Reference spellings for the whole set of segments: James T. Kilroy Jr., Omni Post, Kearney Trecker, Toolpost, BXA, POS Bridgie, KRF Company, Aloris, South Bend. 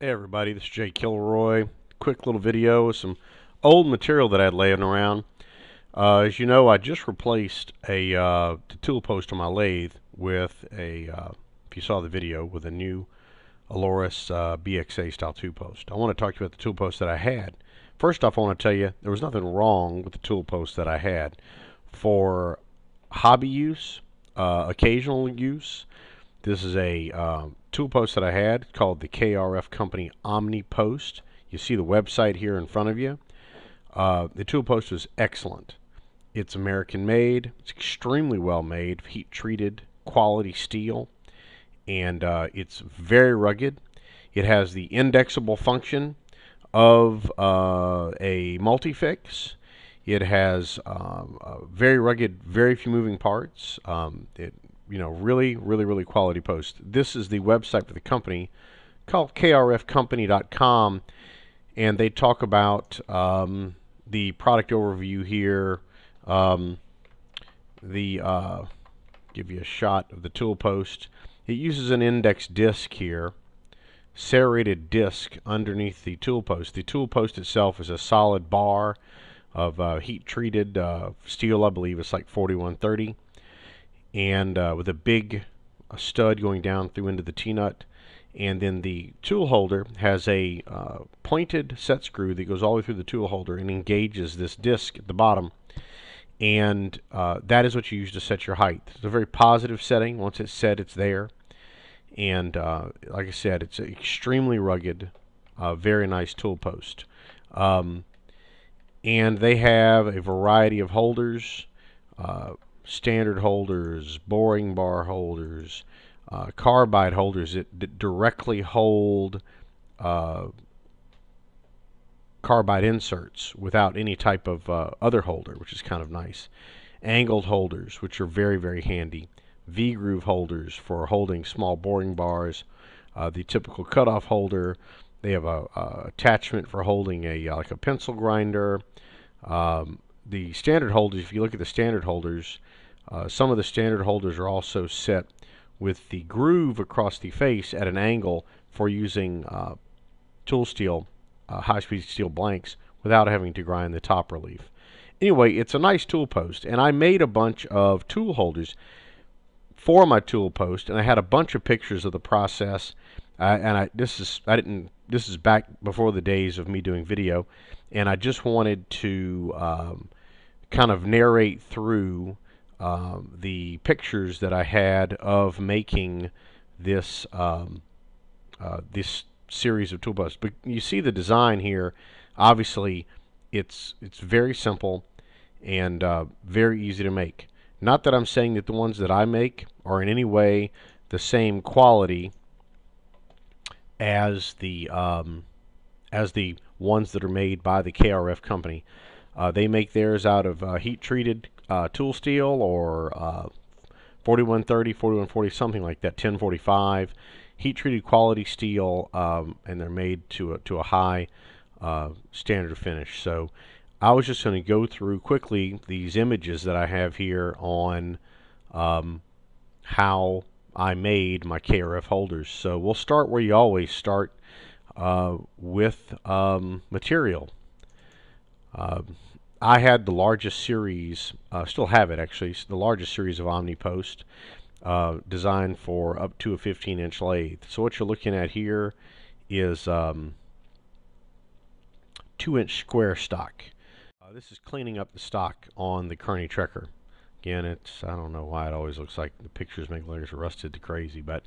Hey everybody, this is Jay Kilroy. Quick little video of some old material that I had laying around. As you know, I just replaced a tool post on my lathe with a, if you saw the video, with a new Aloris BXA style tool post. I want to talk to you about the tool post that I had. First off, I want to tell you there was nothing wrong with the tool post that I had. For hobby use, occasional use, this is a tool post that I had called the KRF Company Omni Post. You see the website here in front of you. The tool post is excellent. It's American made. It's extremely well made, heat treated, quality steel, and it's very rugged. It has the indexable function of a multi-fix. It has very rugged, very few moving parts. You know, really quality post. This is the website for the company called krfcompany.com, and they talk about the product overview here, give you a shot of the tool post. It uses an index disc here, serrated disc underneath the tool post. The tool post itself is a solid bar of heat treated steel. I believe it's like 4130. And with a big stud going down through into the T-nut. And then the tool holder has a pointed set screw that goes all the way through the tool holder and engages this disc at the bottom. And that is what you use to set your height. It's a very positive setting. Once it's set, it's there. And like I said, it's an extremely rugged, very nice tool post. And they have a variety of holders. Standard holders, boring bar holders, carbide holders that directly hold carbide inserts without any type of other holder, which is kind of nice. Angled holders, which are very handy. V-groove holders for holding small boring bars. The typical cutoff holder. They have a attachment for holding a like a pencil grinder. The standard holders, if you look at the standard holders, some of the standard holders are also set with the groove across the face at an angle for using tool steel, high-speed steel blanks, without having to grind the top relief. Anyway, it's a nice tool post, and I made a bunch of tool holders for my tool post, and I had a bunch of pictures of the process. This is back before the days of me doing video, and I just wanted to kind of narrate through the pictures that I had of making this this series of tool posts. But you see the design here. Obviously, it's very simple and very easy to make. Not that I'm saying that the ones that I make are in any way the same quality as the ones that are made by the KRF Company. They make theirs out of heat-treated tool steel or 4130, 4140, something like that, 1045. Heat-treated quality steel, and they're made to a high standard finish. So I was just going to go through quickly these images that I have here on how I made my KRF holders. So we'll start where you always start, with material. I had the largest series, still have it actually, the largest series of Omni Post designed for up to a 15-inch lathe. So what you're looking at here is 2-inch square stock. This is cleaning up the stock on the Kearney Trecker. Again, I don't know why it always looks like the pictures make layers rusted to crazy, but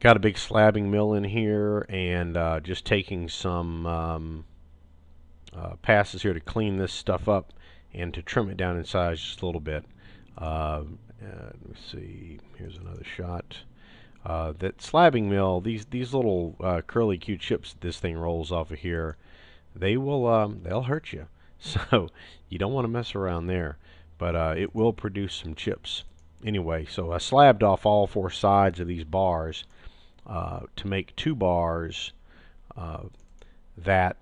got a big slabbing mill in here, and just taking some passes here to clean this stuff up and to trim it down in size just a little bit. Let me see, here's another shot. That slabbing mill, these little curly Q chips this thing rolls off of here, they'll hurt you. So you don't want to mess around there. But it will produce some chips. Anyway, so I slabbed off all four sides of these bars to make two bars that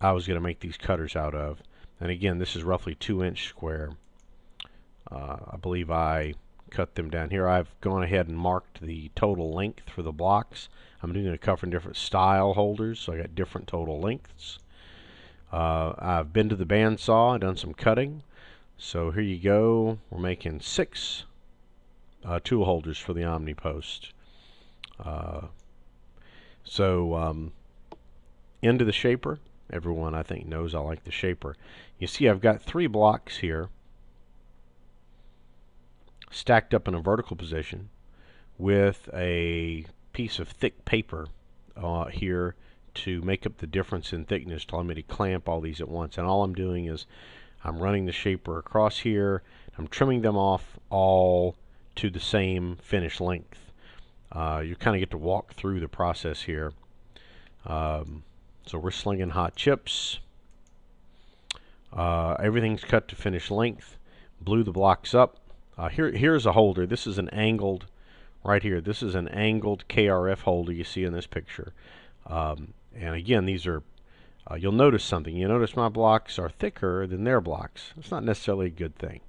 I was going to make these cutters out of. And again, this is roughly 2-inch square. I believe I cut them down here. I've gone ahead and marked the total length for the blocks. I'm doing a couple of different style holders, so I got different total lengths. I've been to the bandsaw, done some cutting. So here you go. We're making 6 tool holders for the Omni Post. Into the shaper. Everyone, I think, knows I like the shaper. You see, I've got 3 blocks here stacked up in a vertical position with a piece of thick paper here to make up the difference in thickness to allow me to clamp all these at once. And all I'm doing is I'm running the shaper across here. I'm trimming them off all to the same finish length. You kind of get to walk through the process here. So we're slinging hot chips. Everything's cut to finish length. Blew the blocks up. Here's a holder. This is an angled, right here, this is an angled KRF holder you see in this picture. And again, these are, you'll notice something. You notice my blocks are thicker than their blocks. It's not necessarily a good thing.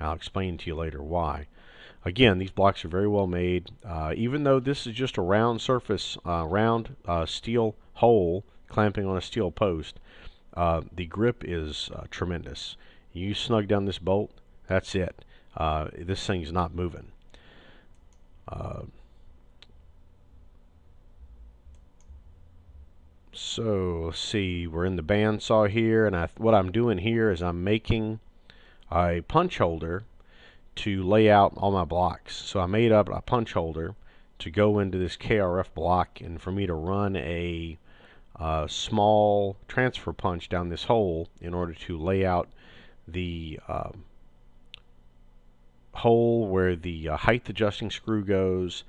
I'll explain to you later why. Again, these blocks are very well made. Even though this is just a round surface, steel hole clamping on a steel post, the grip is tremendous. You snug down this bolt, that's it. This thing's not moving. So let's see, we're in the bandsaw here, and what I'm doing here is I'm making a punch holder to lay out all my blocks. So I made up a punch holder to go into this KRF block and for me to run a small transfer punch down this hole in order to lay out the hole where the height adjusting screw goes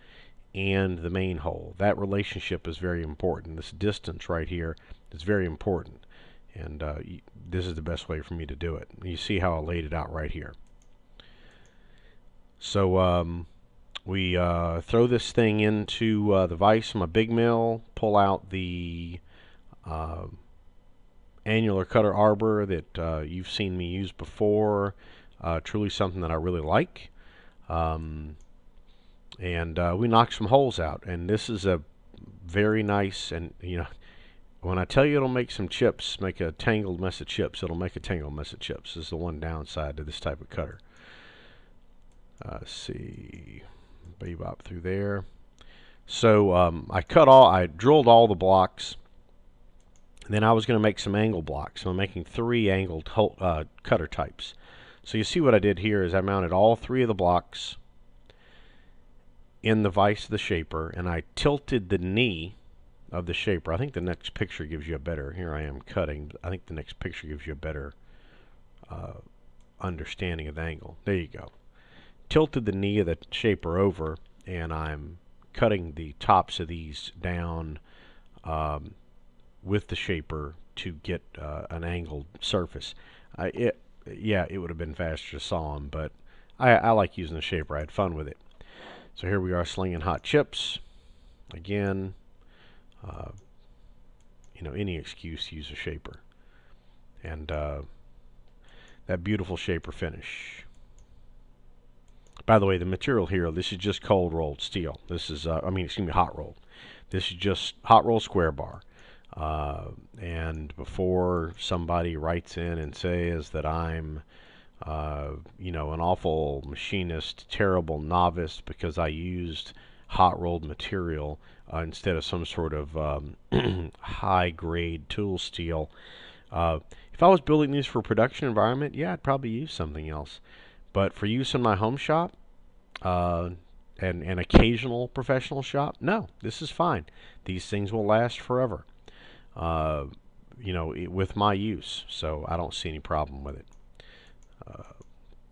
and the main hole. That relationship is very important. This distance right here is very important, and this is the best way for me to do it. You see how I laid it out right here. So we throw this thing into the vise, my big mill, pull out the annular cutter arbor that you've seen me use before. Truly something that I really like. We knock some holes out, and this is a very nice, and you know, when I tell you it'll make some chips, make a tangled mess of chips, it'll make a tangled mess of chips. This is the one downside to this type of cutter. Let's see, bebop through there. So I drilled all the blocks, and then I was going to make some angle blocks. So I'm making 3 angled cutter types. So you see what I did here is I mounted all 3 of the blocks in the vise of the shaper, and I tilted the knee of the shaper. I think the next picture gives you a better, here I am cutting, I think the next picture gives you a better understanding of the angle. There you go. Tilted the knee of the shaper over, and I'm cutting the tops of these down with the shaper to get an angled surface. Yeah, it would have been faster to saw them, but I like using the shaper. I had fun with it. So here we are slinging hot chips. Again, you know, any excuse to use a shaper. And that beautiful shaper finish. By the way, the material here, this is just cold rolled steel. This is, hot rolled. This is just hot roll square bar. And before somebody writes in and says that I'm, you know, an awful machinist, terrible novice because I used hot rolled material instead of some sort of high grade tool steel. If I was building these for a production environment, yeah, I'd probably use something else. But for use in my home shop and an occasional professional shop, no, this is fine. These things will last forever. You know, with my use, so I don't see any problem with it.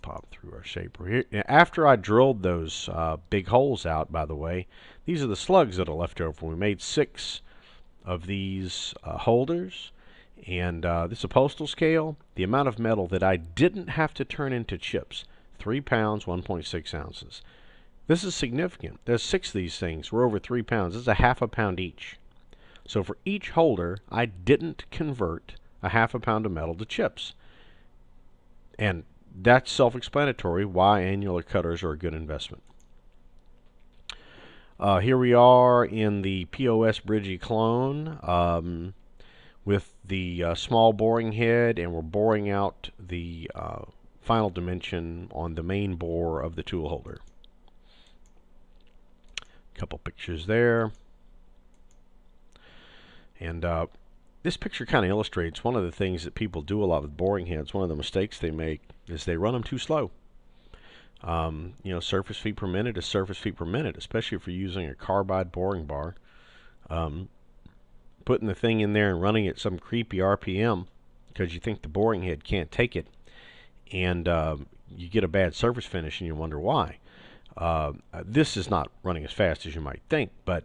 Pop through our shaper here. After I drilled those big holes out, by the way, these are the slugs that are left over. We made 6 of these holders, and this is a postal scale. The amount of metal that I didn't have to turn into chips, 3 pounds, 1.6 ounces. This is significant. There's 6 of these things. We're over 3 pounds. This is a half a pound each. So for each holder, I didn't convert a half a pound of metal to chips. And That's self-explanatory why annular cutters are a good investment. Here we are in the POS Bridgie clone with the small boring head, and we're boring out the final dimension on the main bore of the tool holder. Couple pictures there. And this picture kind of illustrates one of the things that people do a lot with boring heads. One of the mistakes they make is they run them too slow. You know, surface feet per minute is surface feet per minute, especially if you're using a carbide boring bar. Putting the thing in there and running at some creepy RPM because you think the boring head can't take it, and you get a bad surface finish and you wonder why. This is not running as fast as you might think, but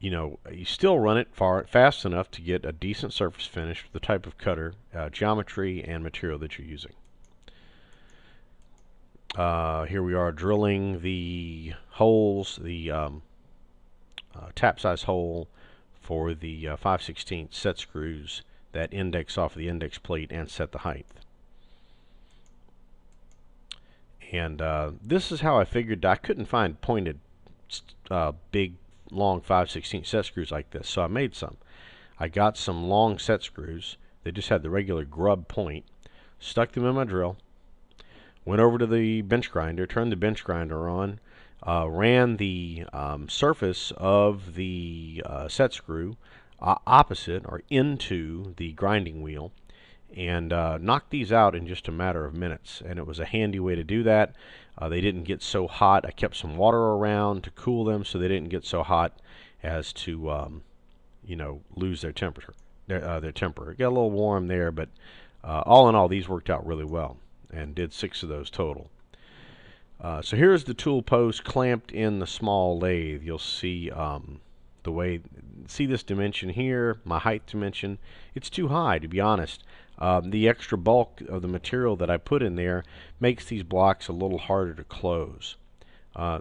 you know, you still run it fast enough to get a decent surface finish for the type of cutter, geometry, and material that you're using. Here we are drilling the holes, the tap size hole for the 5/16 set screws that index off of the index plate and set the height. And this is how I figured. I couldn't find pointed, big, long 5/16 set screws like this, so I made some. I got some long set screws. They just had the regular grub point. Stuck them in my drill. Went over to the bench grinder, turned the bench grinder on, ran the surface of the set screw opposite or into the grinding wheel, and knocked these out in just a matter of minutes. And it was a handy way to do that. They didn't get so hot. I kept some water around to cool them so they didn't get so hot as to, you know, lose their temperature. Their temper. It got a little warm there, but all in all, these worked out really well, and did 6 of those total. So here's the tool post clamped in the small lathe. You'll see see this dimension here, my height dimension. It's too high, to be honest. The extra bulk of the material that I put in there makes these blocks a little harder to close.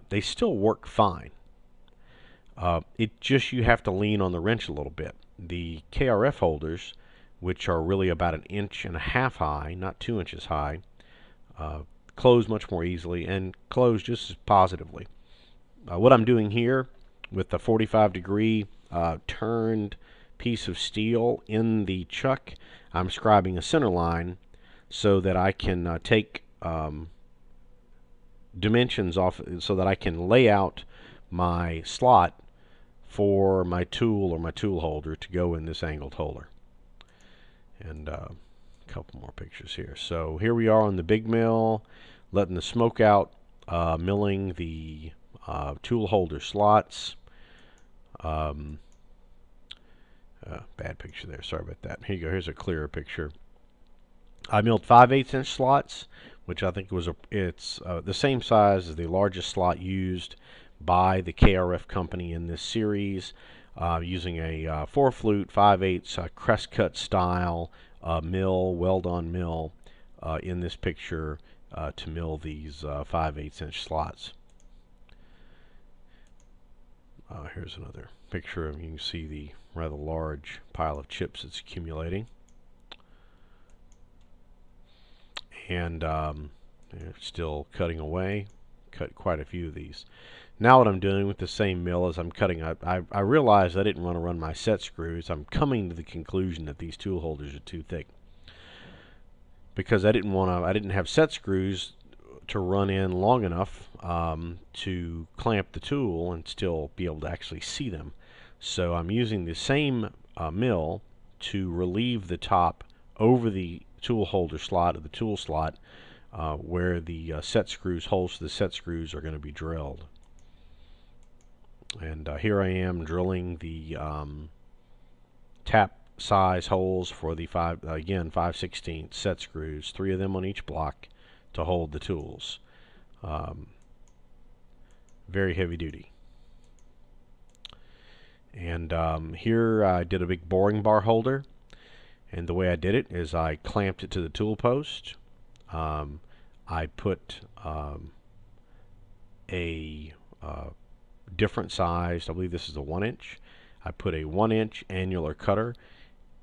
They still work fine. It just, you have to lean on the wrench a little bit. The KRF holders, which are really about 1.5 inches high, not 2 inches high, close much more easily and close just as positively. What I'm doing here with the 45-degree turned piece of steel in the chuck, I'm scribing a center line so that I can take dimensions off, so that I can lay out my slot for my tool or my tool holder to go in this angled holder. And a couple more pictures here. So here we are on the big mill, letting the smoke out, milling the tool holder slots. Bad picture there, sorry about that. Here you go, here's a clearer picture. I milled 5/8-inch slots, which I think was the same size as the largest slot used by the KRF company in this series, using a 4-flute 5/8 crest cut style mill, weld-on mill in this picture to mill these 5/8-inch slots. Here's another picture of, you can see the rather large pile of chips that's accumulating. And they're still cutting away. Cut quite a few of these. Now what I'm doing with the same mill is I'm cutting up. I realized I didn't want to run my set screws. I'm coming to the conclusion that these tool holders are too thick, because I didn't have set screws to run in long enough to clamp the tool and still be able to actually see them. So I'm using the same mill to relieve the top over the tool holder slot, or the tool slot where the set screws, holes for the set screws, are going to be drilled. And here I am drilling the tap size holes for the 5/16 set screws, 3 of them on each block, to hold the tools. Very heavy duty. And here I did a big boring bar holder, and the way I did it is I clamped it to the tool post. I put a different sized, I believe this is a 1-inch, I put a 1-inch annular cutter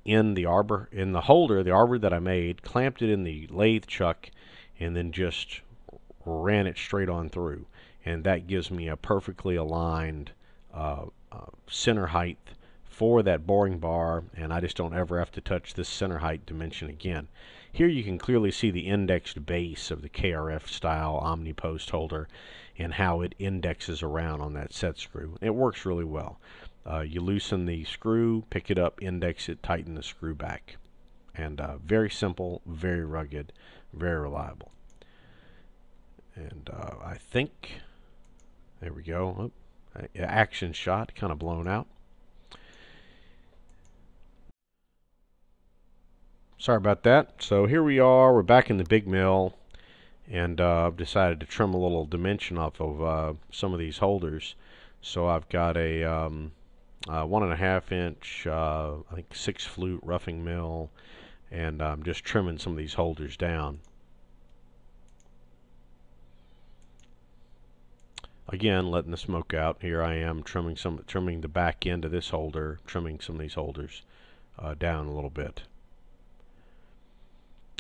in the arbor, in the holder, the arbor that I made, clamped it in the lathe chuck, and then just ran it straight on through. And that gives me a perfectly aligned center height for that boring bar, and I just don't ever have to touch this center height dimension again. Here you can clearly see the indexed base of the KRF style Omni Post holder and how it indexes around on that set screw. It works really well. You loosen the screw, pick it up, index it, tighten the screw back. And very simple, very rugged, very reliable. And I think, there we go, action shot, kind of blown out. Sorry about that. So here we are, we're back in the big mill, and I've decided to trim a little dimension off of some of these holders. So I've got a 1.5 inch, I think 6 flute roughing mill, and I'm just trimming some of these holders down. Again, letting the smoke out. Here I am trimming the back end of this holder, trimming some of these holders down a little bit.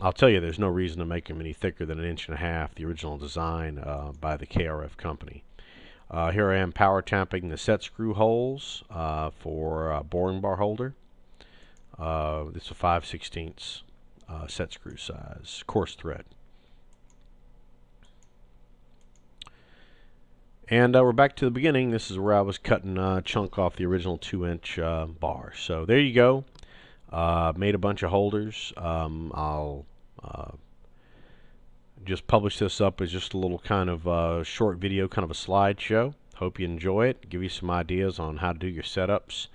I'll tell you, there's no reason to make them any thicker than 1.5 inches, the original design by the KRF Company. Here I am power tamping the set screw holes for a boring bar holder. It's a 5/16 set screw size, coarse thread. And we're back to the beginning. This is where I was cutting a chunk off the original 2-inch bar. So there you go. Made a bunch of holders. I'll just publish this up as just a little kind of short video, kind of a slideshow. Hope you enjoy it. Give you some ideas on how to do your setups.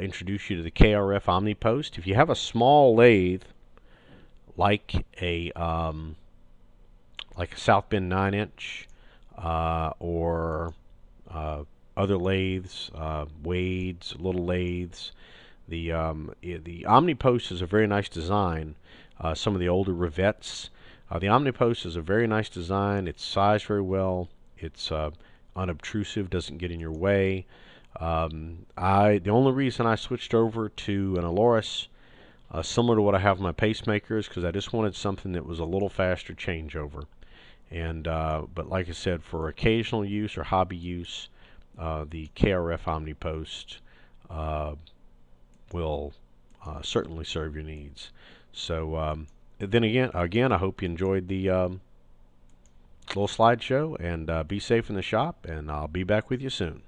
Introduce you to the KRF Omni Post. If you have a small lathe, like a South Bend 9-inch or other lathes, Wades, little lathes. The Omni Post is a very nice design. Some of the older rivets. The Omni Post is a very nice design. It's sized very well. It's unobtrusive, doesn't get in your way. The only reason I switched over to an Aloris, similar to what I have in my pacemaker, is because I just wanted something that was a little faster changeover. And but like I said, for occasional use or hobby use, the KRF Omni Post will certainly serve your needs. So then again, I hope you enjoyed the little slideshow, and be safe in the shop, and I'll be back with you soon.